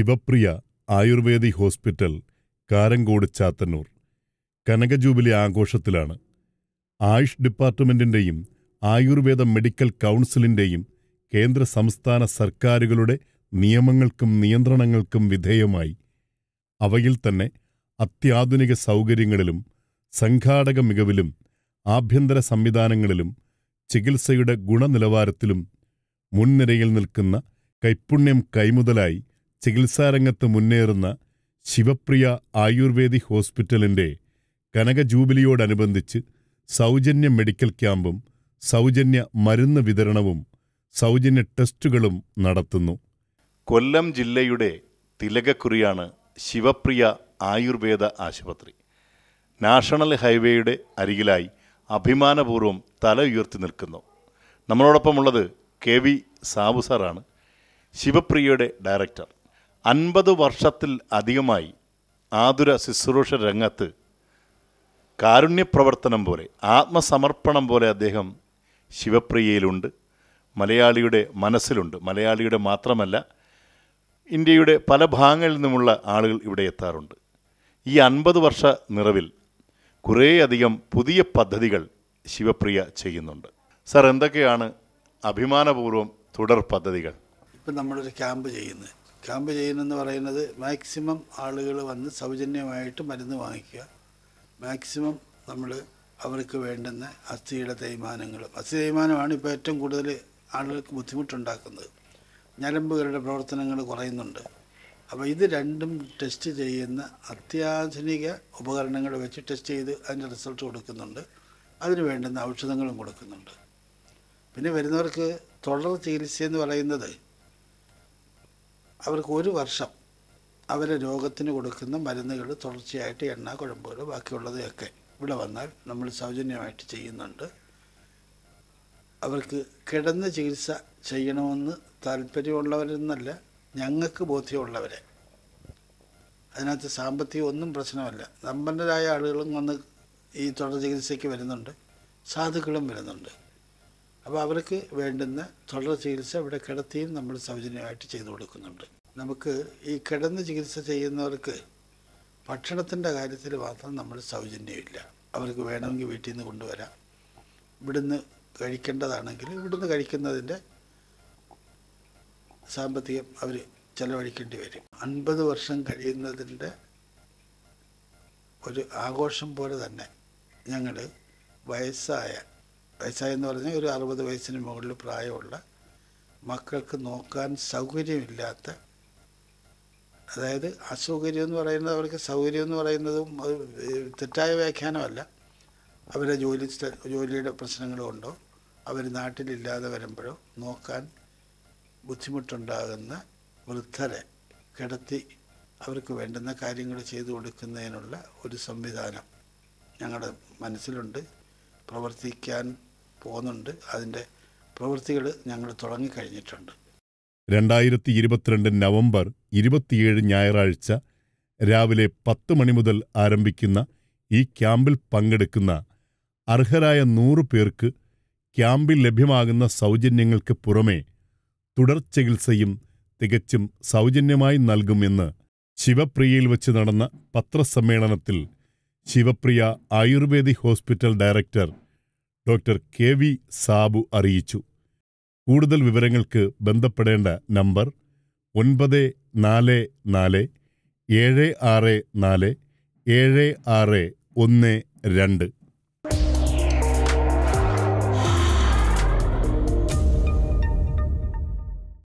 Sivapriya Ayurvedi hospital, Karankode, Chathannoor കനകജൂബിലി ആഘോഷത്തിലാണ്. ആയുഷ് ഡിപ്പാർട്ട്മെൻറ്റിൻ്റെയും ആയുർവേദ മെഡിക്കൽ കൗൺസിലിൻ്റെയും കേന്ദ്ര സംസ്ഥാന സർക്കാരുകളുടെ നിയമങ്ങൾക്കും നിയന്ത്രണങ്ങൾക്കും വിധേയമായി അവയിൽ തന്നെ അത്യാധുനിക സൗകര്യങ്ങളിലും സംഘാടക മികവിലും ആഭ്യന്തര സംവിധാനങ്ങളിലും ചികിത്സയുടെ ഗുണനിലവാരത്തിലും മുൻനിരയിൽ നിൽക്കുന്ന കൈപ്പുണ്യം കൈമുതലായി ചികിത്സാരംഗത്ത് മുന്നേറുന്ന ശിവപ്രിയ ആയുർവേദി ഹോസ്പിറ്റലിൻ്റെ കനകജൂബിലിയോടനുബന്ധിച്ച് സൗജന്യ മെഡിക്കൽ ക്യാമ്പും സൗജന്യ മരുന്ന് വിതരണവും സൗജന്യ ടെസ്റ്റുകളും നടത്തുന്നു. കൊല്ലം ജില്ലയുടെ തിലകക്കുറിയാണ് ശിവപ്രിയ ആയുർവേദ ആശുപത്രി. നാഷണൽ ഹൈവേയുടെ അരികിലായി അഭിമാനപൂർവ്വം തല ഉയർത്തി നിൽക്കുന്നു. നമ്മളോടൊപ്പമുള്ളത് കെ വി സാബു സാറാണ്, ശിവപ്രിയയുടെ ഡയറക്ടർ. 50 വർഷത്തിൽ അധികമായി ആതുര ശുശ്രൂഷ രംഗത്ത് കാരുണ്യപ്രവർത്തനം പോലെ, ആത്മസമർപ്പണം പോലെ അദ്ദേഹം ശിവപ്രിയയിലുണ്ട്. മലയാളിയുടെ മനസ്സിലുണ്ട്. മലയാളിയുടെ മാത്രമല്ല, ഇന്ത്യയുടെ പല ഭാഗങ്ങളിൽ നിന്നുമുള്ള ആളുകൾ ഇവിടെ എത്താറുണ്ട്. ഈ 50 വർഷ നിറവിൽ കുറേയധികം പുതിയ പദ്ധതികൾ ശിവപ്രിയ ചെയ്യുന്നുണ്ട്. സാർ, എന്തൊക്കെയാണ് അഭിമാനപൂർവ്വം തുടർ പദ്ധതികൾ? ഇപ്പം നമ്മളൊരു ക്യാമ്പ് ചെയ്യുന്നെന്ന് പറയുന്നത് മാക്സിമം ആളുകൾ വന്ന് സൗജന്യമായിട്ട് മരുന്ന് വാങ്ങിക്കുക. മാക്സിമം നമ്മൾ അവർക്ക് വേണ്ടുന്ന അസ്ഥിയുടെ തേയ്മാനങ്ങളും, അസ്ഥി തേയ്മാനമാണ് ഇപ്പോൾ ഏറ്റവും കൂടുതൽ ആളുകൾക്ക് ബുദ്ധിമുട്ടുണ്ടാക്കുന്നത്. ഞരമ്പുകളുടെ പ്രവർത്തനങ്ങൾ കുറയുന്നുണ്ട്. അപ്പോൾ ഇത് രണ്ടും ടെസ്റ്റ് ചെയ്യുന്ന അത്യാധുനിക ഉപകരണങ്ങൾ വെച്ച് ടെസ്റ്റ് ചെയ്ത് അതിൻ്റെ റിസൾട്ട് കൊടുക്കുന്നുണ്ട്. അതിന് വേണ്ടുന്ന ഔഷധങ്ങളും കൊടുക്കുന്നുണ്ട്. പിന്നെ വരുന്നവർക്ക് തുടർ ചികിത്സയെന്ന് പറയുന്നത് അവർക്ക് 1 വർഷം അവരെ രോഗത്തിന് കൊടുക്കുന്ന മരുന്നുകൾ തുടർച്ചയായിട്ട്, എണ്ണ, കുഴമ്പുകൾ, ബാക്കിയുള്ളതൊക്കെ ഇവിടെ വന്നാൽ നമ്മൾ സൗജന്യമായിട്ട് ചെയ്യുന്നുണ്ട്. അവർക്ക് കിടന്ന് ചികിത്സ ചെയ്യണമെന്ന് താല്പര്യമുള്ളവരെന്നല്ല, ഞങ്ങൾക്ക് ബോധ്യമുള്ളവരെ. അതിനകത്ത് സാമ്പത്തികം ഒന്നും പ്രശ്നമല്ല. സമ്പന്നരായ ആളുകളും വന്ന് ഈ തുടർ ചികിത്സയ്ക്ക് വരുന്നുണ്ട്, സാധുക്കളും വരുന്നുണ്ട്. അപ്പോൾ അവർക്ക് വേണ്ടുന്ന തുടർ ചികിത്സ ഇവിടെ കിടത്തിയും നമ്മൾ സൗജന്യമായിട്ട് ചെയ്തു കൊടുക്കുന്നുണ്ട്. നമുക്ക് ഈ കിടന്ന് ചികിത്സ ചെയ്യുന്നവർക്ക് ഭക്ഷണത്തിൻ്റെ കാര്യത്തിൽ മാത്രം നമ്മൾ സൗജന്യമില്ല. അവർക്ക് വേണമെങ്കിൽ വീട്ടിൽ നിന്ന് കൊണ്ടുവരാം. ഇവിടുന്ന് കഴിക്കേണ്ടതാണെങ്കിൽ ഇവിടുന്ന് കഴിക്കുന്നതിൻ്റെ സാമ്പത്തികം അവർ ചെലവഴിക്കേണ്ടി വരും. 50 വർഷം കഴിയുന്നതിൻ്റെ ഒരു ആഘോഷം പോലെ തന്നെ ഞങ്ങൾ വയസ്സായെന്ന് പറഞ്ഞാൽ ഒരു 60 വയസ്സിന് മുകളിൽ പ്രായമുള്ള മക്കൾക്ക് നോക്കാൻ സൗകര്യമില്ലാത്ത, അതായത് അസൗകര്യമെന്ന് പറയുന്നത്, അവർക്ക് സൗകര്യമെന്ന് പറയുന്നതും തെറ്റായ വ്യാഖ്യാനമല്ല. അവരെ ജോലിയുടെ പ്രശ്നങ്ങൾ കൊണ്ടോ അവർ നാട്ടിലില്ലാതെ വരുമ്പോഴോ നോക്കാൻ ബുദ്ധിമുട്ടുണ്ടാകുന്ന വൃദ്ധരെ കിടത്തി അവർക്ക് വേണ്ടുന്ന കാര്യങ്ങൾ ചെയ്തു കൊടുക്കുന്നതിനുള്ള ഒരു സംവിധാനം ഞങ്ങളുടെ മനസ്സിലുണ്ട്, പ്രവർത്തിക്കാൻ പോകുന്നുണ്ട്. അതിൻ്റെ പ്രവൃത്തികൾ ഞങ്ങൾ തുടങ്ങിക്കഴിഞ്ഞിട്ടുണ്ട്. 2022 നവംബർ 27 ഞായറാഴ്ച രാവിലെ 10 മണി മുതൽ ആരംഭിക്കുന്ന ഈ ക്യാമ്പിൽ പങ്കെടുക്കുന്ന അർഹരായ 100 പേർക്ക് ക്യാമ്പിൽ ലഭ്യമാകുന്ന സൗജന്യങ്ങൾക്ക് പുറമേ തുടർ ചികിത്സയും തികച്ചും സൗജന്യമായി നൽകുമെന്ന് ശിവപ്രിയയിൽ വച്ച് നടന്ന പത്രസമ്മേളനത്തിൽ Shivapriya Ayurvedi hospital director doctor K V Sabu അറിയിച്ചു. കൂടുതൽ വിവരങ്ങൾക്ക് ബന്ധപ്പെടേണ്ട നമ്പർ 9447647612.